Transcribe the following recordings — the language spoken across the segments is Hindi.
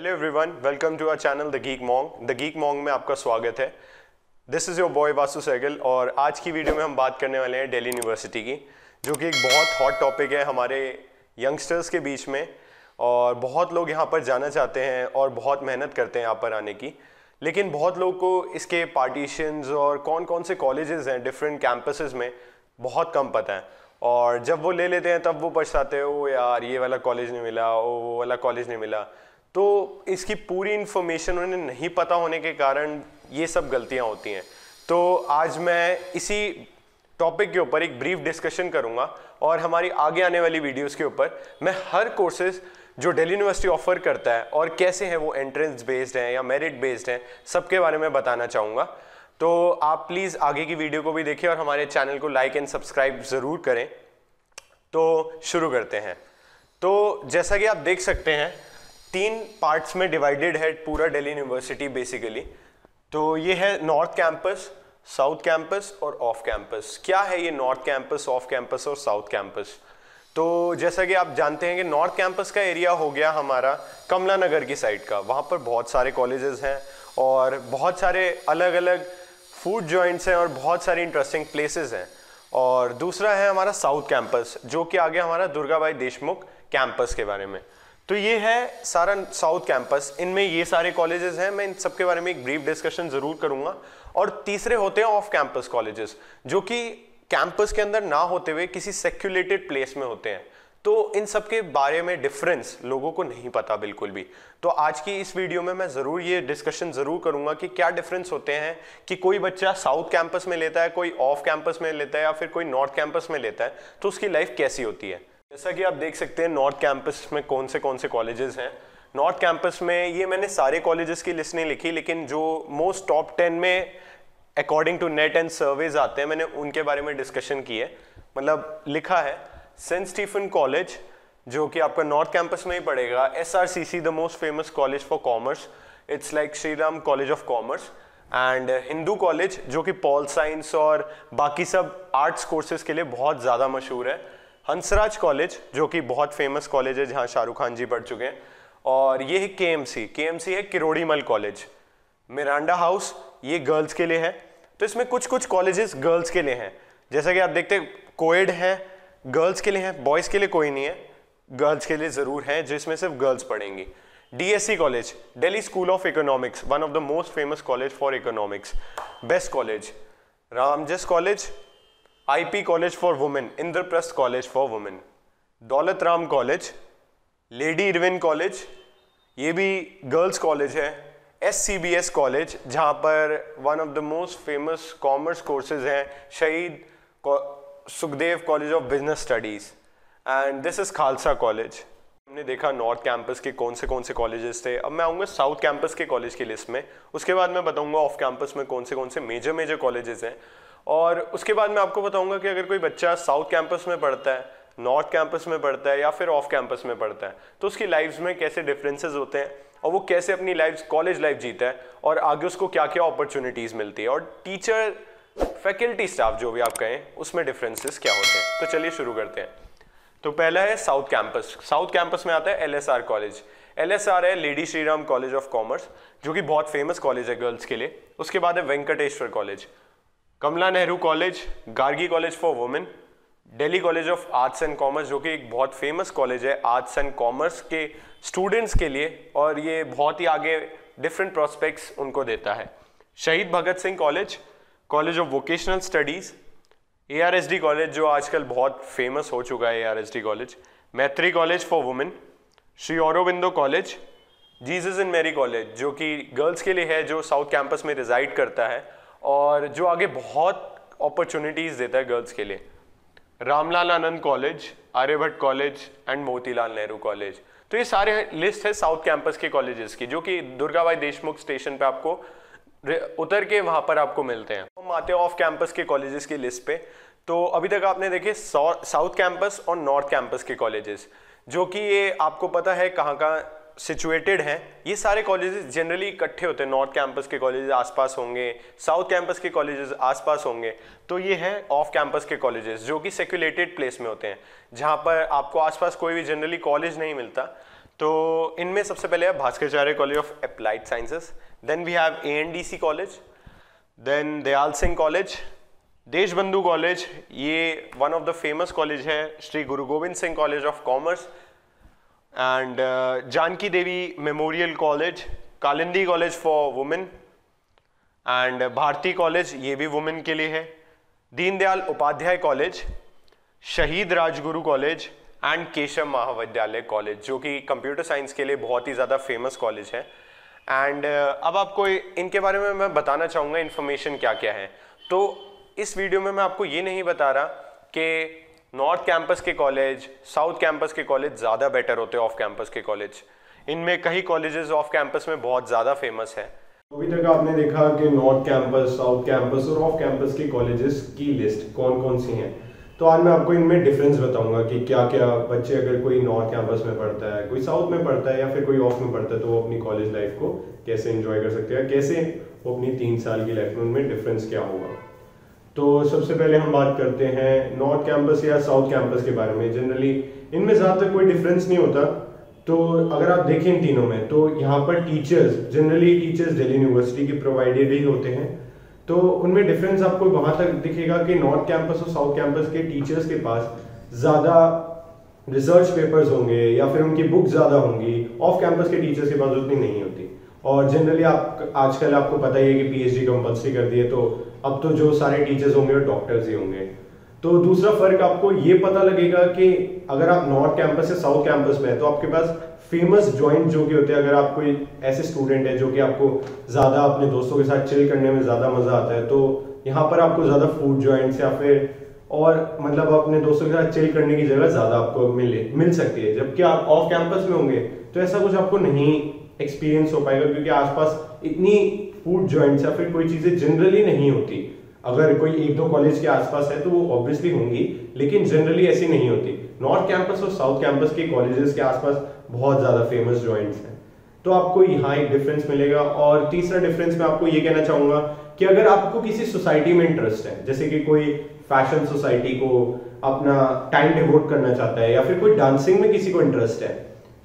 Hello everyone, welcome to our channel the geek monk. The geek monk में आपका स्वागत है। This is your boy Vasu Sehgal और आज की वीडियो में हम बात करने वाले हैं दिल्ली यूनिवर्सिटी की, जो कि एक बहुत हॉट टॉपिक है हमारे यंगस्टर्स के बीच में और बहुत लोग यहाँ पर जाना चाहते हैं और बहुत मेहनत करते हैं यहाँ पर आने की, लेकिन बहुत लोग को इसके पार्टीशंस और कौन कौन से कॉलेजेस हैं डिफरेंट कैंपसेस में बहुत कम पता है। और जब वो ले लेते हैं तब वो पछताते हैं, ओ यार ये वाला कॉलेज नहीं मिला, ओ वो वाला कॉलेज नहीं मिला। तो इसकी पूरी इन्फॉर्मेशन उन्हें नहीं पता होने के कारण ये सब गलतियां होती हैं। तो आज मैं इसी टॉपिक के ऊपर एक ब्रीफ डिस्कशन करूंगा और हमारी आगे आने वाली वीडियोस के ऊपर मैं हर कोर्सेज जो दिल्ली यूनिवर्सिटी ऑफर करता है और कैसे हैं वो एंट्रेंस बेस्ड हैं या मेरिट बेस्ड हैं, सबके बारे में बताना चाहूँगा। तो आप प्लीज़ आगे की वीडियो को भी देखिए और हमारे चैनल को लाइक एंड सब्सक्राइब ज़रूर करें। तो शुरू करते हैं। तो जैसा कि आप देख सकते हैं, तीन पार्ट्स में डिवाइडेड है पूरा दिल्ली यूनिवर्सिटी बेसिकली। तो ये है नॉर्थ कैंपस, साउथ कैंपस और ऑफ कैंपस। क्या है ये नॉर्थ कैंपस, ऑफ कैंपस और साउथ कैंपस? तो जैसा कि आप जानते हैं कि नॉर्थ कैंपस का एरिया हो गया हमारा कमला नगर की साइड का। वहाँ पर बहुत सारे कॉलेजेस हैं और बहुत सारे अलग अलग फूड जॉइंट्स हैं और बहुत सारे इंटरेस्टिंग प्लेसेस हैं। और दूसरा है हमारा साउथ कैंपस, जो कि आ गया हमारा दुर्गाबाई देशमुख कैंपस के बारे में। तो ये है सारा साउथ कैंपस। इनमें ये सारे कॉलेजेस हैं, मैं इन सब के बारे में एक ब्रीफ डिस्कशन ज़रूर करूंगा। और तीसरे होते हैं ऑफ कैंपस कॉलेजेस, जो कि कैंपस के अंदर ना होते हुए किसी सेक्युलेटेड प्लेस में होते हैं। तो इन सब के बारे में डिफरेंस लोगों को नहीं पता बिल्कुल भी। तो आज की इस वीडियो में मैं ज़रूर ये डिस्कशन ज़रूर करूंगा कि क्या डिफरेंस होते हैं, कि कोई बच्चा साउथ कैंपस में लेता है, कोई ऑफ कैंपस में लेता है या फिर कोई नॉर्थ कैंपस में लेता है, तो उसकी लाइफ कैसी होती है। जैसा कि आप देख सकते हैं नॉर्थ कैंपस में कौन से कॉलेजेस हैं। नॉर्थ कैंपस में ये मैंने सारे कॉलेजेस की लिस्ट नहीं लिखी, लेकिन जो मोस्ट टॉप 10 में according to net and surveys आते हैं, मैंने उनके बारे में डिस्कशन की है, मतलब लिखा है। सेंट स्टीफन कॉलेज, जो कि आपका नॉर्थ कैंपस में ही पड़ेगा। SRCC, the most famous college for commerce, it's like Shri Ram college of commerce. And Hindu college, जो कि पॉल साइंस और बाकी सब आर्ट्स कोर्सेज के लिए बहुत ज़्यादा मशहूर है। हंसराज कॉलेज, जो कि बहुत फेमस कॉलेज है, जहाँ शाहरुख खान जी पढ़ चुके हैं। और ये है के एम सी है Kirori Mal college. Miranda house, ये गर्ल्स के लिए है। तो इसमें कुछ कुछ कॉलेजेस गर्ल्स के लिए हैं, जैसा कि आप देखते हैं कोएड है, गर्ल्स के लिए है, बॉयज़ के लिए कोई नहीं है, गर्ल्स के लिए ज़रूर है जिसमें सिर्फ गर्ल्स पढ़ेंगी। DSC college, Delhi school of economics, one of the most famous college for economics, best college. Ramjas college, IP college for women, Indraprastha college for women. Daulatram college, lady Irwin college, ये भी गर्ल्स कॉलेज है। SCBS कॉलेज, जहाँ पर one of the most famous commerce courses हैं, Shaheed Sukhdev college of business studies. And this is Khalsa college. हमने देखा नॉर्थ कैंपस के कौन से कॉलेजेस थे। अब मैं आऊँगा साउथ कैंपस के कॉलेज की लिस्ट में, उसके बाद मैं बताऊँगा ऑफ कैंपस में कौन से मेजर कॉलेजेस हैं, और उसके बाद मैं आपको बताऊंगा कि अगर कोई बच्चा साउथ कैंपस में पढ़ता है, नॉर्थ कैंपस में पढ़ता है या फिर ऑफ कैंपस में पढ़ता है, तो उसकी लाइफ में कैसे डिफरेंसेस होते हैं और वो कैसे अपनी लाइफ कॉलेज लाइफ जीता है और आगे उसको क्या क्या अपॉर्चुनिटीज़ मिलती है और टीचर फैकल्टी स्टाफ जो भी आप कहें उसमें डिफरेंसेस क्या होते हैं। तो चलिए शुरू करते हैं। तो पहला है साउथ कैंपस। साउथ कैंपस में आता है LSR कॉलेज। LSR है lady Shri Ram college of commerce, जो कि बहुत फेमस कॉलेज है गर्ल्स के लिए। उसके बाद है Venkateswara college, Kamala Nehru college, Gargi college for women, Delhi college of arts and commerce, जो कि एक बहुत फेमस कॉलेज है आर्ट्स एंड कॉमर्स के स्टूडेंट्स के लिए और ये बहुत ही आगे डिफरेंट प्रोस्पेक्ट्स उनको देता है। Shaheed Bhagat Singh college, college of vocational studies. ARSD college, जो आजकल बहुत फेमस हो चुका है ARSD कॉलेज। मैत्री college for women, Shri Aurobindo college. Jesus and Mary college, जो कि गर्ल्स के लिए है, जो साउथ कैंपस में रिजाइड करता है और जो आगे बहुत अपॉर्चुनिटीज़ देता है गर्ल्स के लिए। Ramlal Anand college, Aryabhatta college and Motilal Nehru college. तो ये सारे लिस्ट है साउथ कैंपस के कॉलेजेस की, जो कि दुर्गाबाई देशमुख स्टेशन पे आपको उतर के वहाँ पर आपको मिलते हैं। हम आते हैं ऑफ कैंपस के कॉलेजेस की लिस्ट पे। तो अभी तक आपने देखे साउथ कैंपस और नॉर्थ कैंपस के कॉलेजेस, जो कि ये आपको पता है कहाँ कहाँ सिचुएटेड हैं। ये सारे कॉलेजेस जनरली इकट्ठे होते हैं, नॉर्थ कैंपस के कॉलेजेस आसपास होंगे, साउथ कैंपस के कॉलेजेस आसपास होंगे। तो ये हैं ऑफ कैंपस के कॉलेजेस, जो कि सेक्युलेटेड प्लेस में होते हैं, जहाँ पर आपको आसपास कोई भी जनरली कॉलेज नहीं मिलता। तो इनमें सबसे पहले है Bhaskaracharya college of applied sciences, then we have ANDC college, then Dayal Singh college, Deshbandhu college, ये one of the famous college है, Shri Guru Gobind Singh college of commerce, and Janki Devi memorial college, Kalindi college for women and Bharati college, ये भी वुमेन के लिए है, दीनदयाल उपाध्याय कॉलेज, शहीद राजगुरु कॉलेज एंड केशव महाविद्यालय कॉलेज, जो कि कंप्यूटर साइंस के लिए बहुत ही ज़्यादा फेमस कॉलेज है। एंड अब आपको इनके बारे में मैं बताना चाहूँगा इन्फॉर्मेशन क्या क्या है। तो इस वीडियो में मैं आपको ये नहीं बता रहा कि नॉर्थ कैंपस के कॉलेज, साउथ कैंपस के कॉलेज ज़्यादा बेटर होते हैं ऑफ कैंपस के कॉलेज, इनमें कई कॉलेजेस ऑफ कैंपस में बहुत ज़्यादा फेमस है। अभी तक आपने देखा कि नॉर्थ कैंपस, साउथ कैंपस और ऑफ कैंपस के कॉलेजेस की लिस्ट कौन कौन सी हैं, तो आज मैं आपको इनमें डिफरेंस बताऊंगा कि क्या क्या बच्चे, अगर कोई नॉर्थ कैंपस में पढ़ता है, कोई साउथ में पढ़ता है या फिर कोई ऑफ में पढ़ता है, तो वो अपनी कॉलेज लाइफ को कैसे इंजॉय कर सकते हैं, कैसे वो अपनी 3 साल की लाइफ में, उनमें डिफरेंस क्या होगा। तो सबसे पहले हम बात करते हैं नॉर्थ कैंपस या साउथ कैंपस के बारे में। जनरली इनमें ज़्यादातर कोई डिफरेंस नहीं होता, तो अगर आप देखें इन तीनों में, तो यहाँ पर teachers, generally teachers Delhi university के प्रोवाइडेड ही होते हैं, तो उनमें डिफरेंस आपको वहाँ तक दिखेगा कि नॉर्थ कैंपस और साउथ कैंपस के टीचर्स के पास ज़्यादा रिसर्च पेपर्स होंगे या फिर उनकी बुक ज़्यादा होंगी, ऑफ कैंपस के टीचर्स के पास उतनी नहीं होती। और जनरली आप आजकल आपको पता ही है कि पीएचडी कंपल्सरी कर दी है, तो अब तो जो सारे टीचर्स होंगे वो डॉक्टर्स ही होंगे। तो दूसरा फर्क आपको ये पता लगेगा कि अगर आप नॉर्थ कैंपस से साउथ कैंपस में है, तो आपके पास फेमस जॉइंट जो कि होते हैं, अगर आप कोई ऐसे स्टूडेंट है जो कि आपको ज़्यादा अपने दोस्तों के साथ चिल करने में ज़्यादा मज़ा आता है, तो यहाँ पर आपको ज़्यादा फूड जॉइंट्स या फिर और मतलब अपने दोस्तों के साथ चिल करने की जगह ज़्यादा आपको मिल सकती है। जबकि आप ऑफ कैंपस में होंगे तो ऐसा कुछ आपको नहीं एक्सपीरियंस हो पाएगा, क्योंकि आसपास इतनी फूड जॉइंट्स या फिर कोई चीज़ें जनरली नहीं होती। अगर कोई 1-2 कॉलेज के आसपास है तो वो ऑब्वियसली होंगी, लेकिन जनरली ऐसी नहीं होती। नॉर्थ कैंपस और साउथ कैंपस के कॉलेजेस के आसपास बहुत ज़्यादा फेमस जॉइंट्स हैं, तो आपको यहाँ एक डिफरेंस मिलेगा। और तीसरा डिफरेंस मैं आपको ये कहना चाहूँगा कि अगर आपको किसी सोसाइटी में इंटरेस्ट है, जैसे कि कोई फैशन सोसाइटी को अपना टाइम डिवोट करना चाहता है, या फिर कोई डांसिंग में किसी को इंटरेस्ट है,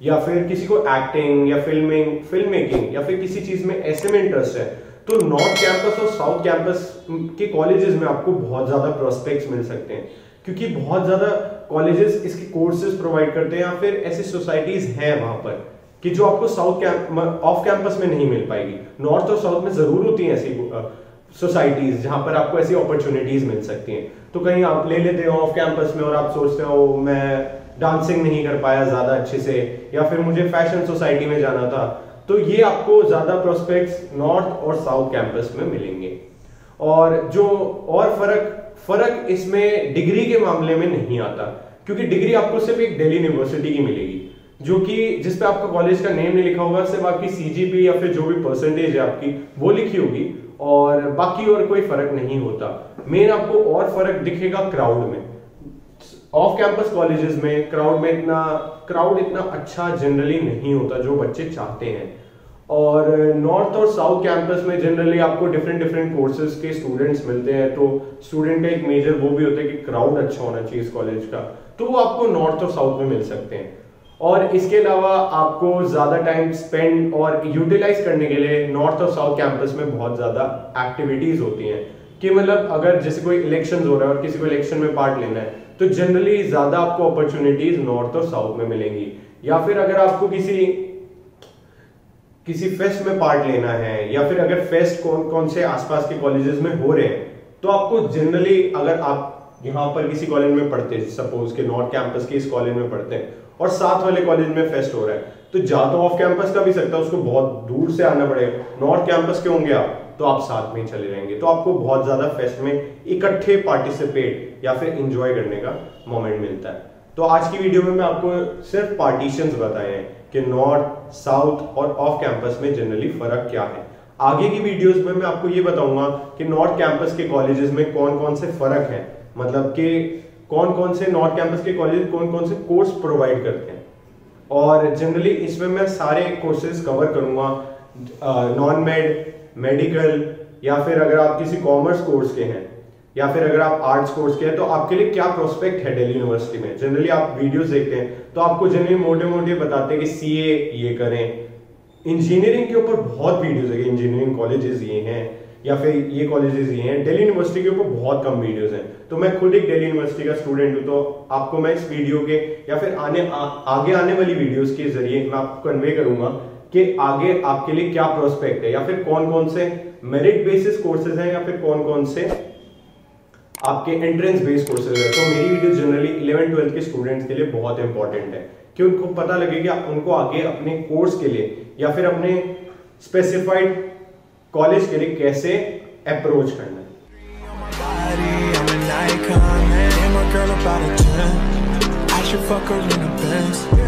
या फिर किसी को एक्टिंग या फिल्म मेकिंग या फिर किसी चीज़ में ऐसे में इंटरेस्ट है, तो नॉर्थ कैंपस और साउथ कैंपस के कॉलेजेस में आपको बहुत ज़्यादा प्रोस्पेक्ट्स मिल सकते हैं, क्योंकि बहुत ज़्यादा कॉलेजेस इसके कोर्सेज प्रोवाइड करते हैं या फिर ऐसी सोसाइटीज़ हैं वहाँ पर कि जो आपको ऑफ कैंपस में नहीं मिल पाएगी। नॉर्थ और साउथ में ज़रूर होती हैं ऐसी सोसाइटीज़ जहाँ पर आपको ऐसी अपॉर्चुनिटीज़ मिल सकती हैं। तो कहीं आप ले लेते हो ऑफ कैंपस में और आप सोचते हो मैं डांसिंग नहीं कर पाया ज़्यादा अच्छे से, या फिर मुझे फैशन सोसाइटी में जाना था, तो ये आपको ज़्यादा प्रोस्पेक्ट्स नॉर्थ और साउथ कैंपस में मिलेंगे। और जो और फर्क इसमें डिग्री के मामले में नहीं आता, क्योंकि डिग्री आपको सिर्फ एक दिल्ली यूनिवर्सिटी की मिलेगी, जो कि जिस पे आपका कॉलेज का नेम नहीं लिखा होगा, सिर्फ आपकी सीजीपी या फिर जो भी परसेंटेज है आपकी वो लिखी होगी, और बाकी और कोई फर्क नहीं होता। मेन आपको और फर्क दिखेगा क्राउड में। ऑफ कैंपस कॉलेजेस में क्राउड इतना अच्छा जनरली नहीं होता जो बच्चे चाहते हैं, और नॉर्थ और साउथ कैंपस में जनरली आपको डिफरेंट कोर्सेज के स्टूडेंट्स मिलते हैं, तो स्टूडेंट का एक मेजर वो भी होता है कि क्राउड अच्छा होना चाहिए इस कॉलेज का, तो वो आपको नॉर्थ और साउथ में मिल सकते हैं। और इसके अलावा आपको ज़्यादा टाइम स्पेंड और यूटिलाइज करने के लिए नॉर्थ और साउथ कैंपस में बहुत ज़्यादा एक्टिविटीज़ होती हैं, कि मतलब अगर जैसे कोई इलेक्शन हो रहा है और किसी को इलेक्शन में पार्ट लेना है, तो जनरली ज़्यादा आपको अपॉर्चुनिटीज़ नॉर्थ और साउथ में मिलेंगी। या फिर अगर आपको किसी फेस्ट में पार्ट लेना है, या फिर अगर फेस्ट कौन कौन से आसपास के कॉलेजेस में हो रहे हैं, तो आपको जनरली अगर आप यहाँ पर किसी कॉलेज में पढ़ते हैं, सपोज के नॉर्थ कैंपस के इस कॉलेज में पढ़ते हैं और साथ वाले कॉलेज में फेस्ट हो रहा है, तो या तो ऑफ कैंपस का भी सकता है, उसको बहुत दूर से आना पड़ेगा, नॉर्थ कैंपस के होंगे आप तो आप साथ में ही चले जाएंगे, तो आपको बहुत ज़्यादा फेस्ट में इकट्ठे पार्टिसिपेट या फिर एंजॉय करने का मोमेंट मिलता है। तो आज की वीडियो में मैं आपको सिर्फ पार्टीशंस बताए हैं कि नॉर्थ, साउथ और ऑफ कैंपस में जनरली फ़र्क क्या है। आगे की वीडियोस में मैं आपको ये बताऊंगा कि नॉर्थ कैंपस के कॉलेजेस में कौन कौन से फ़र्क हैं, मतलब कि कौन कौन से नॉर्थ कैंपस के कॉलेज कौन कौन से कोर्स प्रोवाइड करते हैं, और जनरली इसमें मैं सारे कोर्सेज कवर करूँगा, नॉन मेड, मेडिकल, या फिर अगर आप किसी कॉमर्स कोर्स के हैं या फिर अगर आप आर्ट्स कोर्स के हैं तो आपके लिए क्या प्रोस्पेक्ट है दिल्ली यूनिवर्सिटी में। जनरली आप वीडियोस देखते हैं तो आपको जनरली मोटे मोटे बताते हैं कि सीए ये करें, इंजीनियरिंग के ऊपर बहुत वीडियोस है, इंजीनियरिंग कॉलेजेस ये हैं या फिर ये कॉलेजेस ये हैं। दिल्ली यूनिवर्सिटी के ऊपर बहुत कम वीडियोस हैं। तो मैं खुद एक दिल्ली यूनिवर्सिटी का स्टूडेंट हूँ, तो आपको मैं इस वीडियो के या फिर आगे आने वाली वीडियोज के जरिए मैं आपको कन्वे करूंगा कि आगे आपके लिए क्या प्रोस्पेक्ट है या फिर कौन कौन से मेरिट बेसिस कोर्सेज हैं या फिर कौन कौन से आपके एंट्रेंस बेस्ड कोर्सेज है। तो मेरी वीडियो जनरली 11 12 के स्टूडेंट्स के लिए बहुत इंपॉर्टेंट है कि उनको पता लगे कि उनको आगे अपने कोर्स के लिए या फिर अपने स्पेसिफाइड कॉलेज के लिए कैसे अप्रोच करना है।